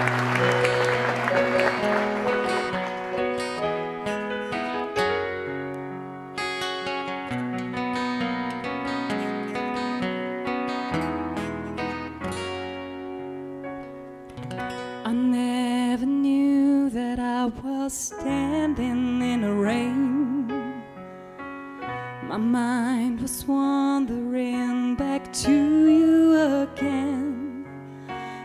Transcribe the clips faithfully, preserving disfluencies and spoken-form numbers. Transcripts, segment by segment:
I never knew that I was standing in the rain. My mind was wandering back to you again.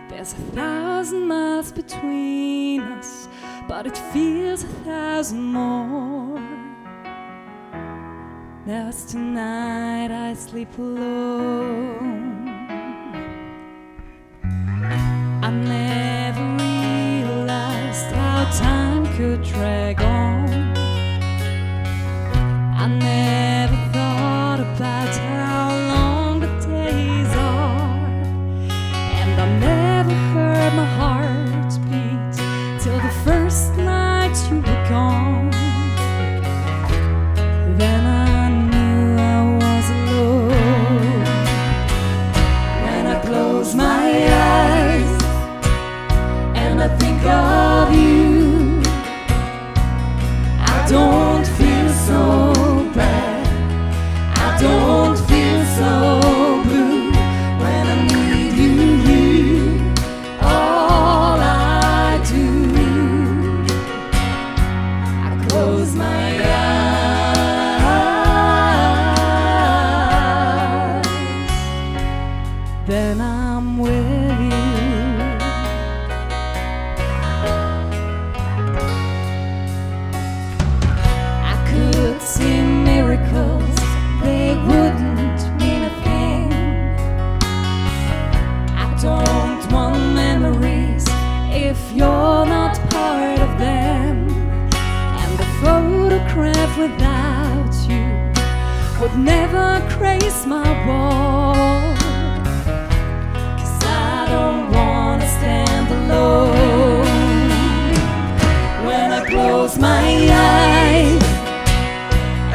There's a thousand miles between us, but it feels a thousand more. There's tonight I sleep alone. I never time could drag on. I never thought about how long the days are, and I never heard my heart beat till the first night you were gone. Then I knew I was alone. When I close my eyes and I think of you, don't feel so bad, I don't feel so blue. When I need you here, all I do, I close my eyes, then I'm with you. See miracles, they wouldn't mean a thing. I don't want memories if you're not part of them. And the photograph without you would never grace my wall, 'cause I don't wanna stand alone. When I close my eyes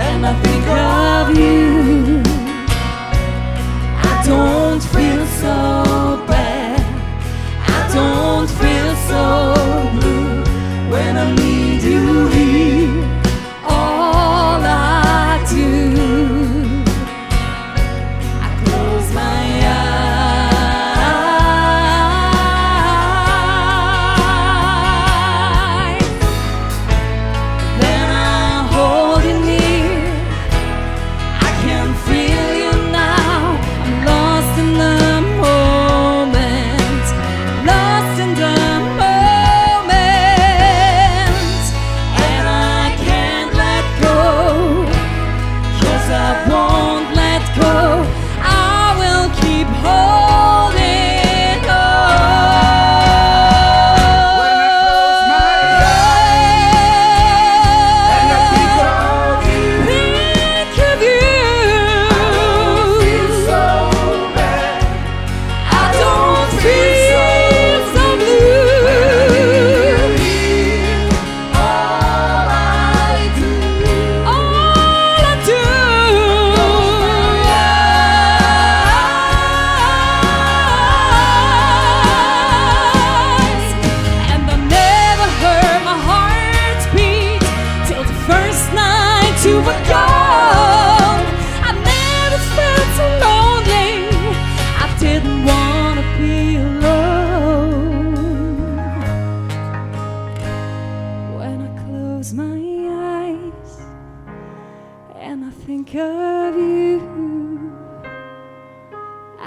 and I think of you, I don't feel so bad, I don't feel so blue. When I need you here, all I do, I close my eyes. Then I hold you near, feel you now. I'm lost in the moment, lost in the moment, and I can't let go, 'cause I won't let go. I will keep holding on. When I close my eyes and I think of you, think of you, I don't feel so blue. All I do, all I do, and I never heard my heart beat till the first night you were gone. I never felt so lonely. I didn't wanna be alone. When I close my eyes and I think of you,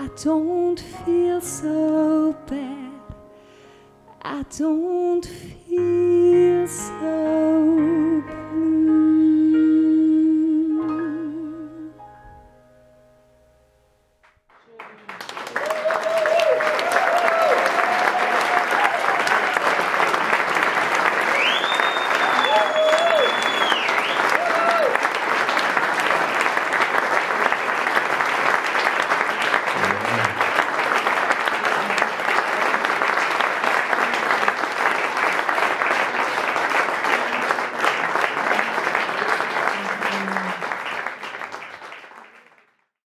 I don't feel so bad, I don't feel so blue.